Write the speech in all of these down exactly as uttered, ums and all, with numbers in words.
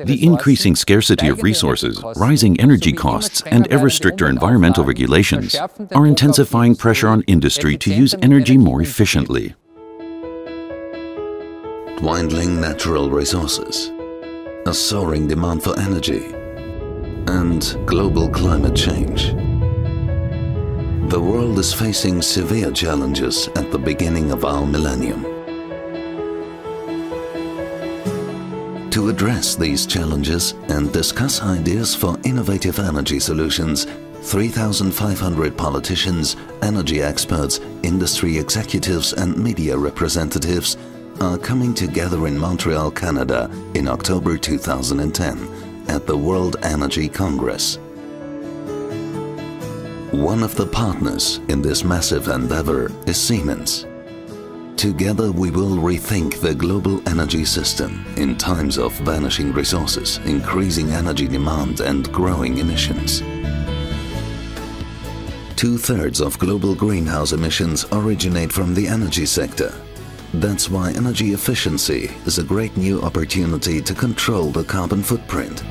The increasing scarcity of resources, rising energy costs, and ever stricter environmental regulations are intensifying pressure on industry to use energy more efficiently. Dwindling natural resources, a soaring demand for energy, and global climate change. The world is facing severe challenges at the beginning of our millennium. To address these challenges and discuss ideas for innovative energy solutions, three thousand five hundred politicians, energy experts, industry executives and media representatives are coming together in Montreal, Canada in October two thousand ten at the World Energy Congress. One of the partners in this massive endeavor is Siemens. Together we will rethink the global energy system in times of vanishing resources, increasing energy demand and growing emissions. Two-thirds of global greenhouse emissions originate from the energy sector. That's why energy efficiency is a great new opportunity to control the carbon footprint.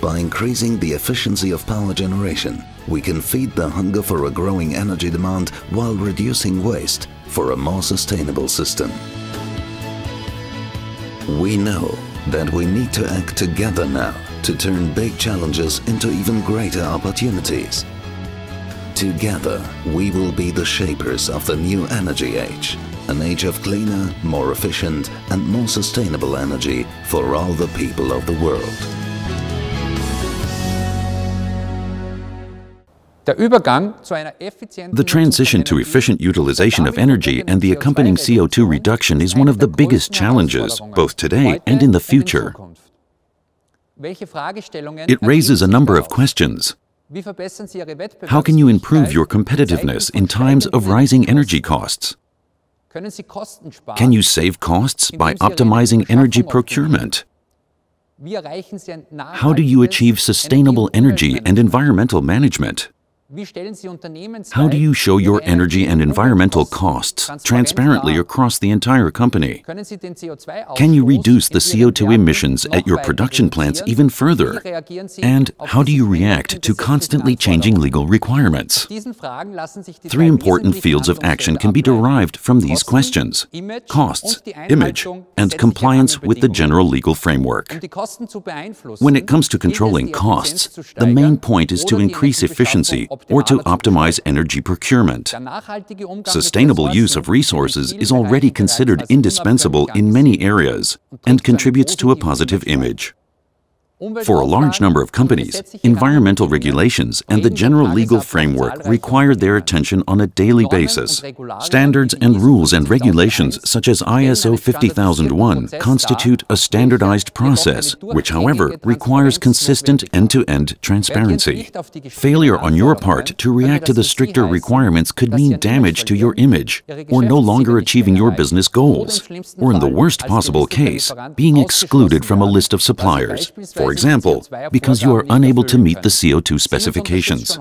By increasing the efficiency of power generation, we can feed the hunger for a growing energy demand while reducing waste for a more sustainable system. We know that we need to act together now to turn big challenges into even greater opportunities. Together, we will be the shapers of the new energy age, an age of cleaner, more efficient and more sustainable energy for all the people of the world. The transition to efficient utilization of energy and the accompanying C O two reduction is one of the biggest challenges, both today and in the future. It raises a number of questions. How can you improve your competitiveness in times of rising energy costs? Can you save costs by optimizing energy procurement? How do you achieve sustainable energy and environmental management? How do you show your energy and environmental costs transparently across the entire company? Can you reduce the C O two emissions at your production plants even further? And how do you react to constantly changing legal requirements? Three important fields of action can be derived from these questions: costs, image, and compliance with the general legal framework. When it comes to controlling costs, the main point is to increase efficiency or to optimize energy procurement. Sustainable use of resources is already considered indispensable in many areas and contributes to a positive image. For a large number of companies, environmental regulations and the general legal framework require their attention on a daily basis. Standards and rules and regulations such as I S O fifty thousand one constitute a standardized process, which however requires consistent end-to-end transparency. Failure on your part to react to the stricter requirements could mean damage to your image, or no longer achieving your business goals, or in the worst possible case, being excluded from a list of suppliers. For For example, because you are unable to meet the C O two specifications.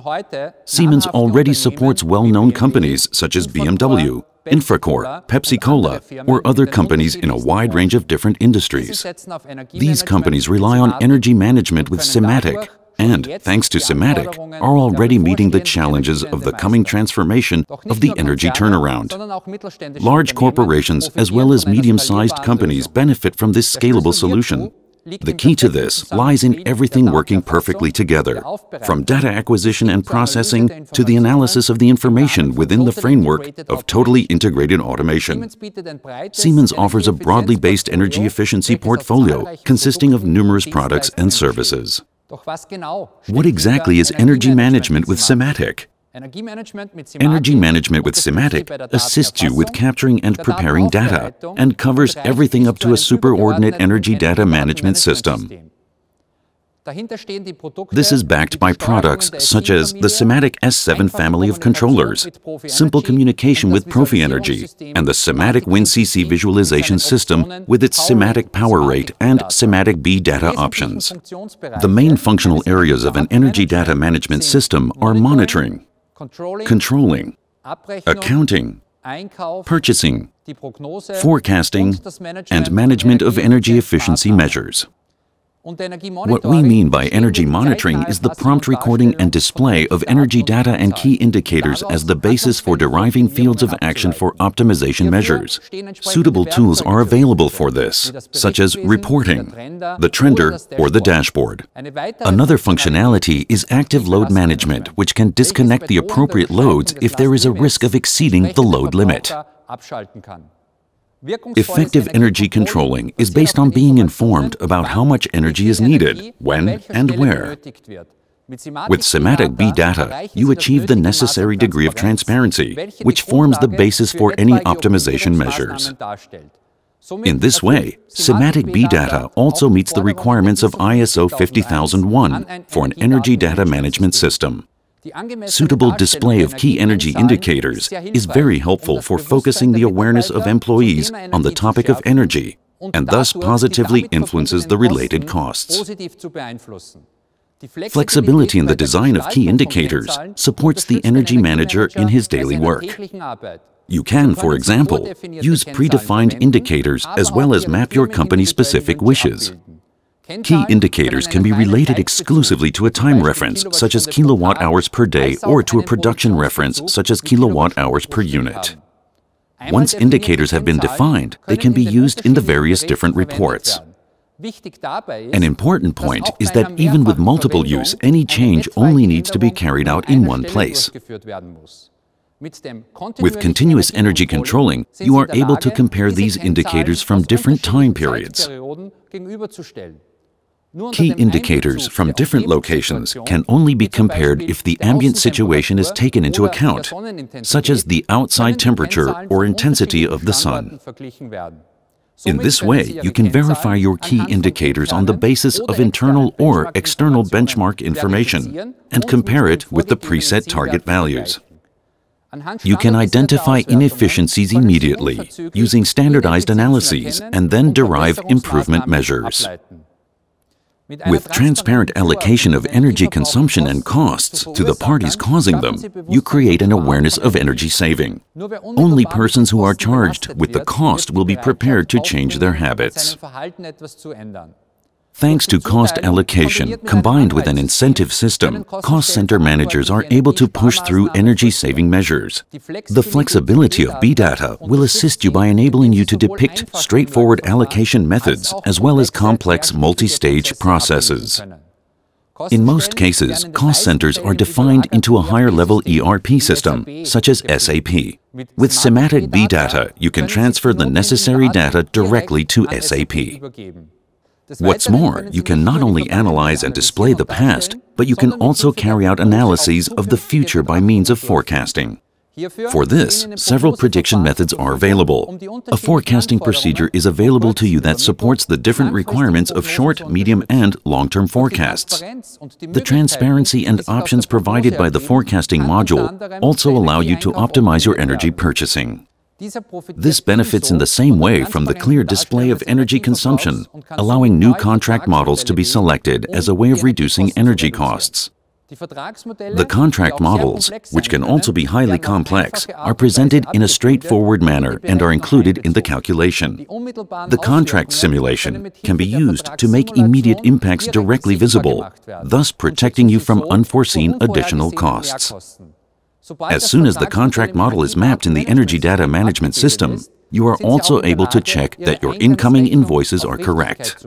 Siemens already supports well-known companies such as B M W, InfraCore, Pepsi-Cola, or other companies in a wide range of different industries. These companies rely on energy management with SIMATIC, and, thanks to SIMATIC, are already meeting the challenges of the coming transformation of the energy turnaround. Large corporations as well as medium-sized companies benefit from this scalable solution. The key to this lies in everything working perfectly together, from data acquisition and processing to the analysis of the information within the framework of totally integrated automation. Siemens offers a broadly based energy efficiency portfolio consisting of numerous products and services. What exactly is energy management with SIMATIC? Energy management with SIMATIC assists you with capturing and preparing data and covers everything up to a superordinate energy data management system. This is backed by products such as the SIMATIC S seven family of controllers, simple communication with Profi Energy, and the SIMATIC WinCC visualization system with its SIMATIC powerrate and SIMATIC B.Data options. The main functional areas of an energy data management system are monitoring, controlling, accounting, purchasing, forecasting, and management of energy efficiency measures. What we mean by energy monitoring is the prompt recording and display of energy data and key indicators as the basis for deriving fields of action for optimization measures. Suitable tools are available for this, such as reporting, the trender, or the dashboard. Another functionality is active load management, which can disconnect the appropriate loads if there is a risk of exceeding the load limit. Effective energy controlling is based on being informed about how much energy is needed, when and where. With SIMATIC B.Data, you achieve the necessary degree of transparency, which forms the basis for any optimization measures. In this way, SIMATIC B.Data also meets the requirements of I S O fifty thousand one for an energy data management system. Suitable display of key energy indicators is very helpful for focusing the awareness of employees on the topic of energy and thus positively influences the related costs. Flexibility in the design of key indicators supports the energy manager in his daily work. You can, for example, use predefined indicators as well as map your company's specific wishes. Key indicators can be related exclusively to a time reference, such as kilowatt hours per day, or to a production reference, such as kilowatt hours per unit. Once indicators have been defined, they can be used in the various different reports. An important point is that even with multiple use, any change only needs to be carried out in one place. With continuous energy controlling, you are able to compare these indicators from different time periods. Key indicators from different locations can only be compared if the ambient situation is taken into account, such as the outside temperature or intensity of the sun. In this way, you can verify your key indicators on the basis of internal or external benchmark information and compare it with the preset target values. You can identify inefficiencies immediately using standardized analyses and then derive improvement measures. With transparent allocation of energy consumption and costs to the parties causing them, you create an awareness of energy saving. Only persons who are charged with the cost will be prepared to change their habits. Thanks to cost allocation, combined with an incentive system, cost center managers are able to push through energy-saving measures. The flexibility of B.Data will assist you by enabling you to depict straightforward allocation methods as well as complex multi-stage processes. In most cases, cost centers are defined into a higher-level E R P system, such as S A P. With SIMATIC B.Data, you can transfer the necessary data directly to S A P. What's more, you can not only analyze and display the past, but you can also carry out analyses of the future by means of forecasting. For this, several prediction methods are available. A forecasting procedure is available to you that supports the different requirements of short, medium, and long-term forecasts. The transparency and options provided by the forecasting module also allow you to optimize your energy purchasing. This benefits in the same way from the clear display of energy consumption, allowing new contract models to be selected as a way of reducing energy costs. The contract models, which can also be highly complex, are presented in a straightforward manner and are included in the calculation. The contract simulation can be used to make immediate impacts directly visible, thus protecting you from unforeseen additional costs. As soon as the contract model is mapped in the energy data management system, you are also able to check that your incoming invoices are correct.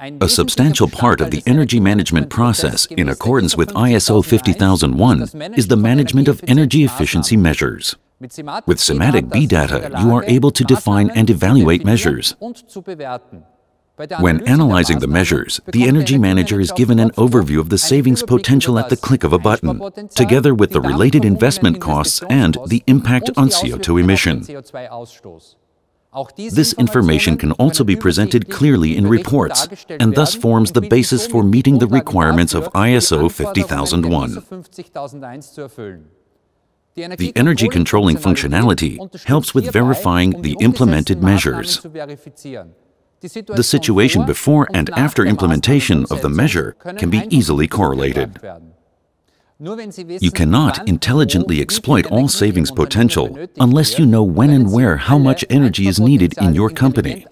A substantial part of the energy management process, in accordance with I S O fifty thousand one, is the management of energy efficiency measures. With SIMATIC B.Data, you are able to define and evaluate measures. When analyzing the measures, the energy manager is given an overview of the savings potential at the click of a button, together with the related investment costs and the impact on C O two emission. This information can also be presented clearly in reports and thus forms the basis for meeting the requirements of I S O fifty thousand one. The energy controlling functionality helps with verifying the implemented measures. The situation before and after implementation of the measure can be easily correlated. You cannot intelligently exploit all savings potential unless you know when and where how much energy is needed in your company.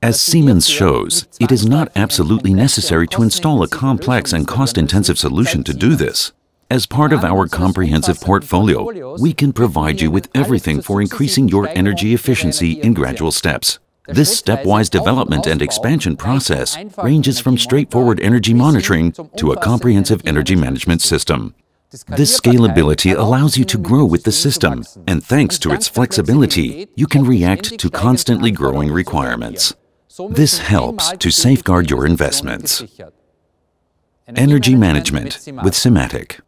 As Siemens shows, it is not absolutely necessary to install a complex and cost-intensive solution to do this. As part of our comprehensive portfolio, we can provide you with everything for increasing your energy efficiency in gradual steps. This stepwise development and expansion process ranges from straightforward energy monitoring to a comprehensive energy management system. This scalability allows you to grow with the system, and thanks to its flexibility, you can react to constantly growing requirements. This helps to safeguard your investments. Energy management with SIMATIC.